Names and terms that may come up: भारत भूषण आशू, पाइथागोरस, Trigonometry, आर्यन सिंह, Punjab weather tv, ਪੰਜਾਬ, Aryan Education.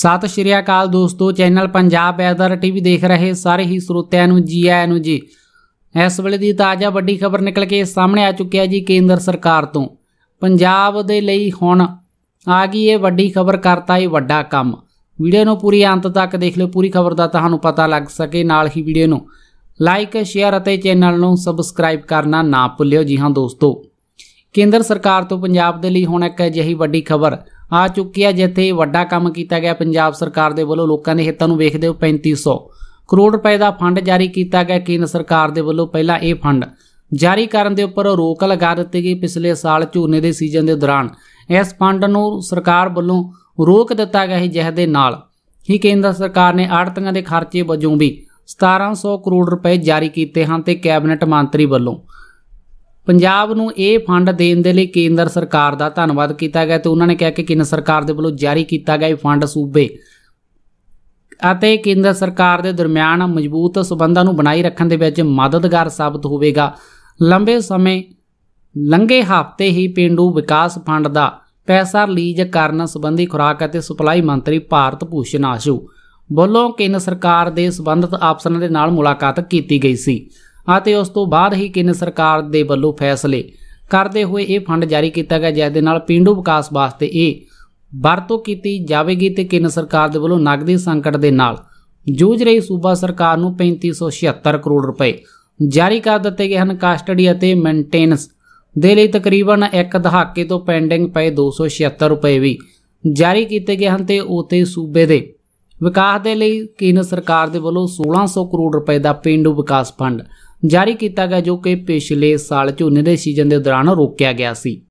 सत श्री अकाल दोस्तों, चैनल पंजाब वैदर टीवी देख रहे सारे ही श्रोत्या जी आया नू जी। इस वेले दी ताज़ा वड्डी खबर निकल के सामने आ चुकी है जी। केंद्र सरकार तो पंजाब दे लई हुण आ गई ये वड्डी खबर, करता है वड्डा काम। वीडियो नू पूरी अंत तक देख लो, पूरी खबर दा तुहानू पता लग सके। नाल ही वीडियो नू लाइक शेयर अते चैनल नू सबसक्राइब करना ना भुल्लिओ जी। हाँ दोस्तों, केंद्र सरकार तो पंजाब दे लई हुण एक अजिही वड्डी खबर आ चुकी है जिथे वड्डा काम किया गया। पंजाब सरकार दे वलों लोगों के हितों को वेखदे हो 3500 करोड़ रुपए का फंड जारी किया गया। केंद्र सरकार दे वलों पहला ये फंड जारी करने के उपर रोक लगा दी गई। पिछले साल झोने के सीजन के दौरान इस फंड नू सरकार वलों रोक दिता गया है, जिसदे नाल ही केंद्र सरकार ने आड़तियों के खर्चे वजों भी 1700 करोड़ रुपए जारी किए हैं। तो कैबिनेट मंत्री वलों पंजाब नूं यह फंड देने दे लई केंद्र सरकार का धन्नवाद किया गया। तो उन्होंने कहा कि केंद्र सरकार दे वलों जारी किया गया फंड सूबे अते केंद्र सरकार के दरम्यान मजबूत संबंधों को बनाई रखने दे विच मददगार साबित होगा। लंबे समय लंघे हफ्ते ही पेंडू विकास फंड का पैसा रिलीज करने संबंधी खुराक अते सप्लाई मंत्री भारत भूषण आशू वलों केंद्र सरकार के संबंधित अफसरों के नाल मुलाकात की गई सी। उस तो बाद ही केंद्र सरकार के वलों फैसले करते हुए ये फंड जारी किया गया, जिसदे नाल पेंडू विकास वास्ते ये वरतों की जाएगी। तो केंद्र सरकार के वलों नगदी संकट के नाल जूझ रही सूबा सरकार को 3576 करोड़ रुपए जारी कर दिए गए हैं। कस्टडी और मेनटेनेंस के लिए तकरीबन एक दहाके तो पेंडिंग पे 276 रुपए भी जारी किए गए हैं। तो उत्ते सूबे के विकास के लिए केंद्र सरकार के वलों 1600 करोड़ रुपए का पेंडू विकास फंड जारी किया गया, जो कि पिछले साल झोने के सीजन के दौरान रोकया गया सी।